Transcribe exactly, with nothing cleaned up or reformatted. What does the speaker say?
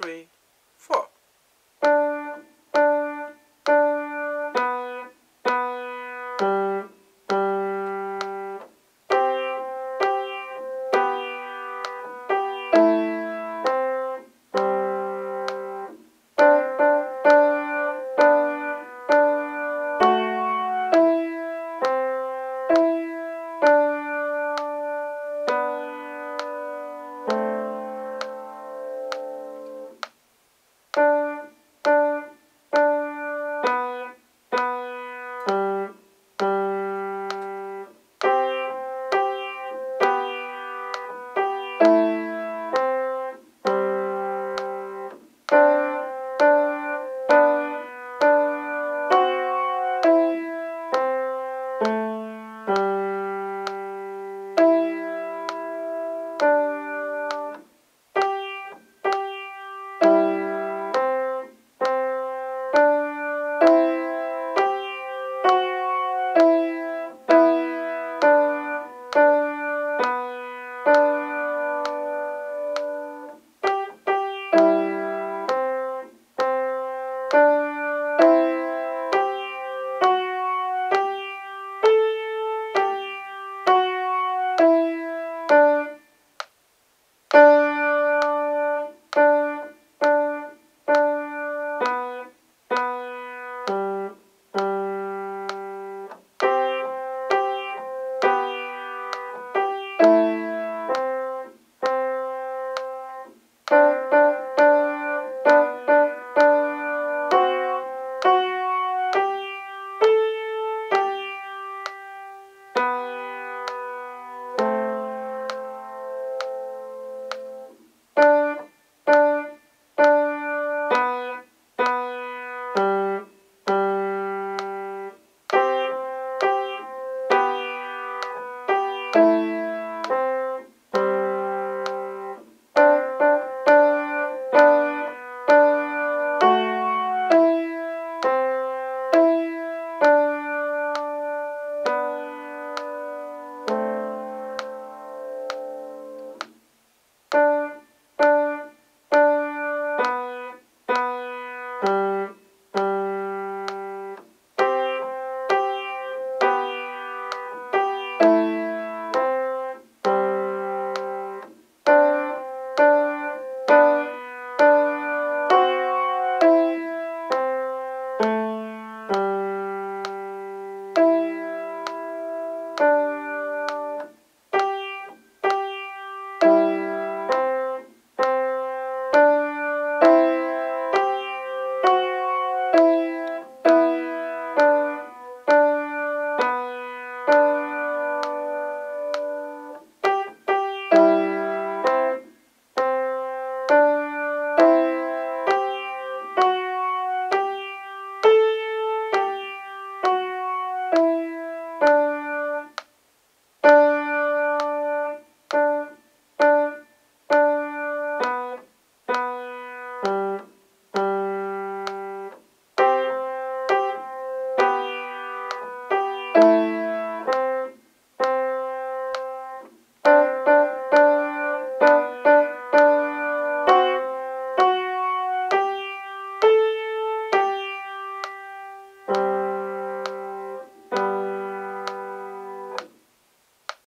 three, four. You